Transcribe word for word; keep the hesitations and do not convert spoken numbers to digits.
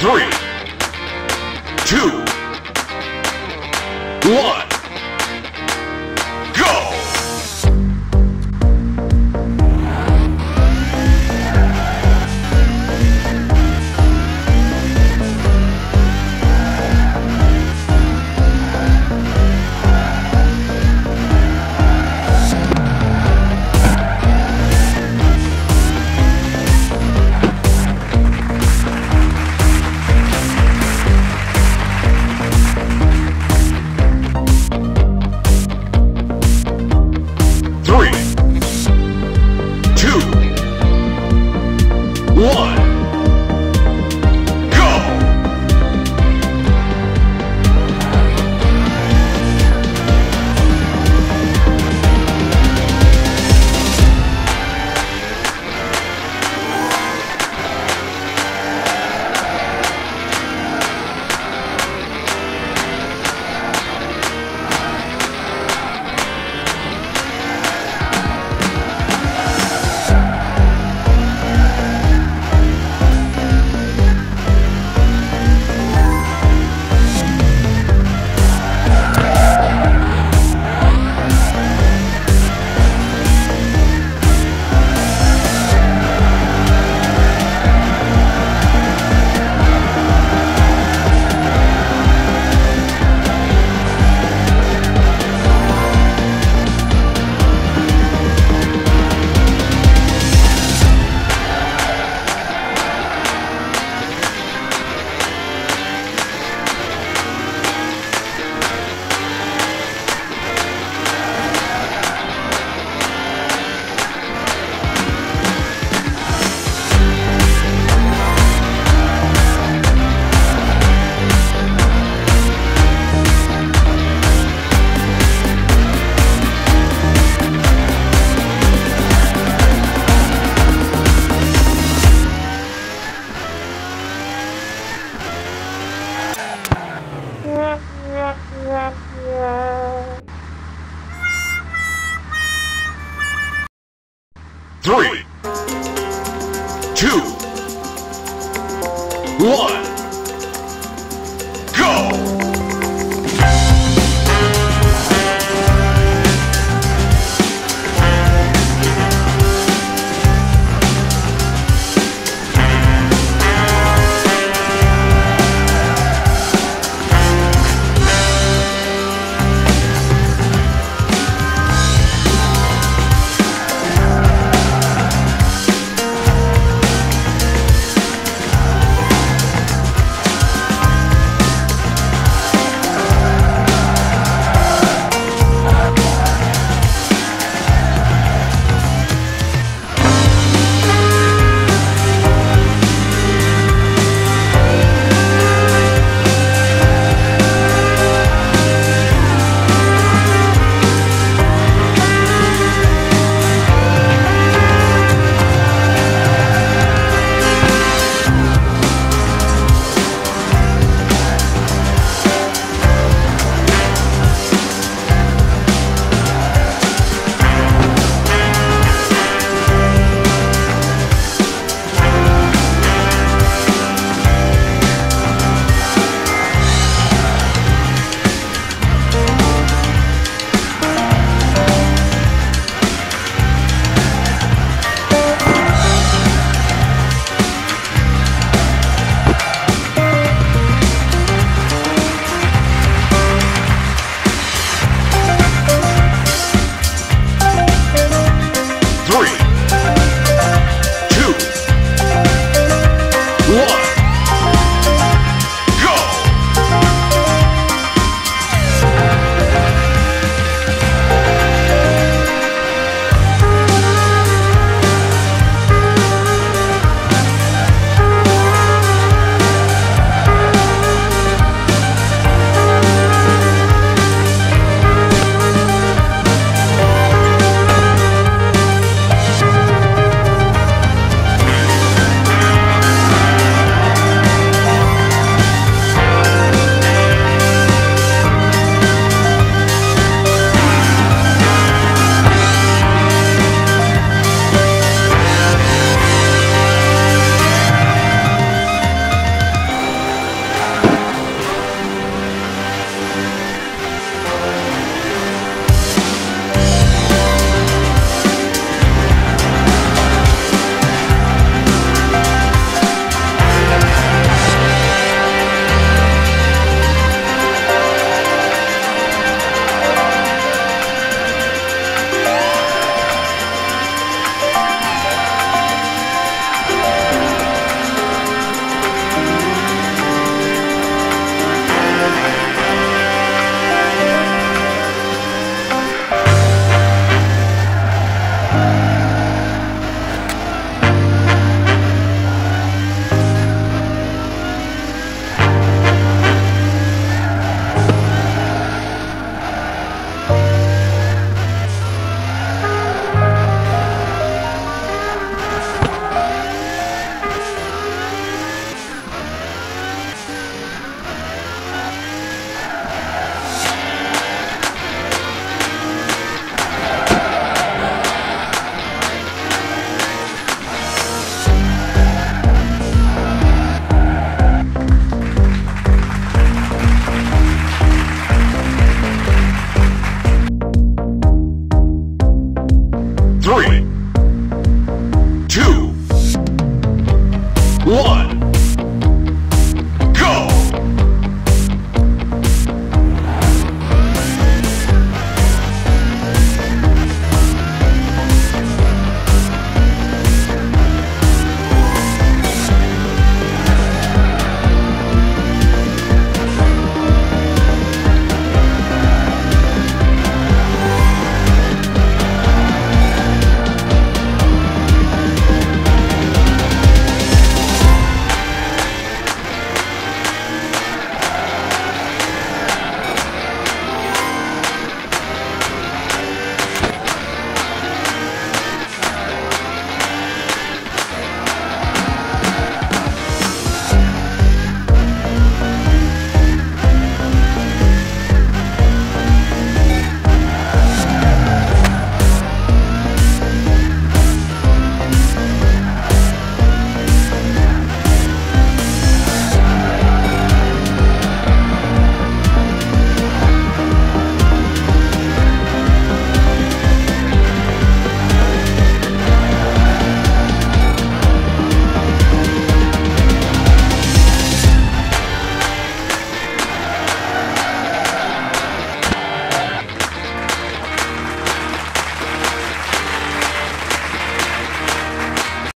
three, two, one. One. Three, two, one.